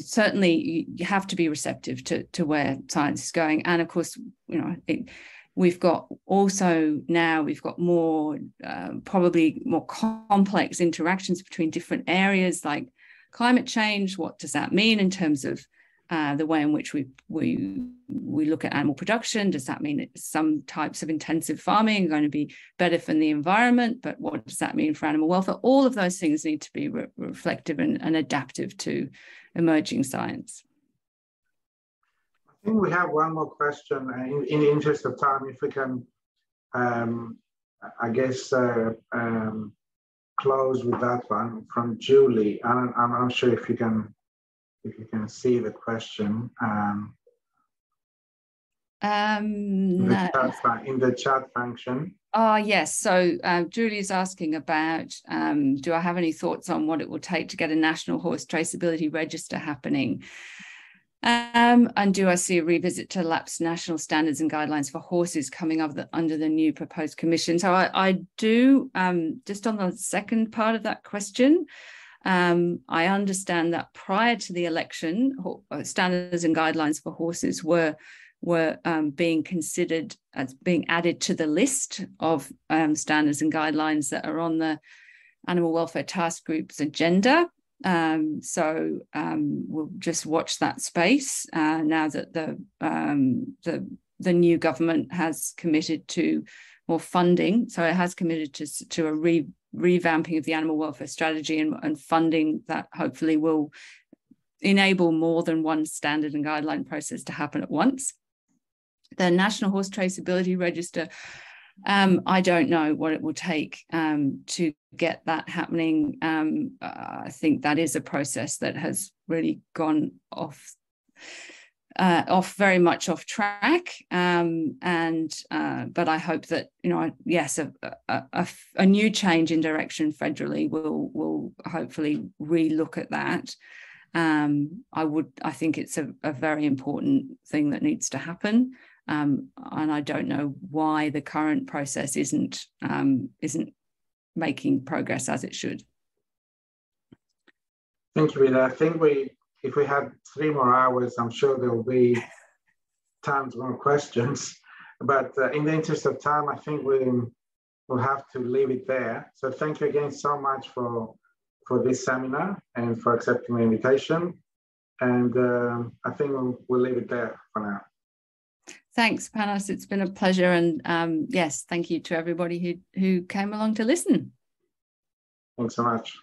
certainly you have to be receptive to where science is going. And of course, you know, we've got more probably more complex interactions between different areas like climate change. What does that mean in terms of the way in which we look at animal production? Does that mean that some types of intensive farming are going to be better for the environment? But what does that mean for animal welfare? All of those things need to be reflective and adaptive to emerging science. I think we have one more question in the interest of time, if we can, close with that one from Julie. I'm not sure if you can see the question in the chat function. Oh, yes. So Julie's asking about, do I have any thoughts on what it will take to get a national horse traceability register happening? And do I see a revisit to lapsed national standards and guidelines for horses coming up under the new proposed commission? So I do, just on the second part of that question, I understand that prior to the election, standards and guidelines for horses were being considered as being added to the list of standards and guidelines that are on the Animal Welfare Task Group's agenda. So we'll just watch that space now that the new government has committed to more funding. So it has committed to a revamping of the animal welfare strategy and funding that hopefully will enable more than one standard and guideline process to happen at once. The National Horse Traceability Register, I don't know what it will take to get that happening. I think that is a process that has really gone off track, but I hope that, you know, yes, a new change in direction federally will hopefully relook at that. I think it's a very important thing that needs to happen, and I don't know why the current process isn't making progress as it should. Thank you, Bidda. I think if we had 3 more hours, I'm sure there will be tons more questions. But in the interest of time, I think we'll have to leave it there. So thank you again so much for this seminar and for accepting the invitation. And I think we'll leave it there for now. Thanks, Panos. It's been a pleasure. And yes, thank you to everybody who came along to listen. Thanks so much.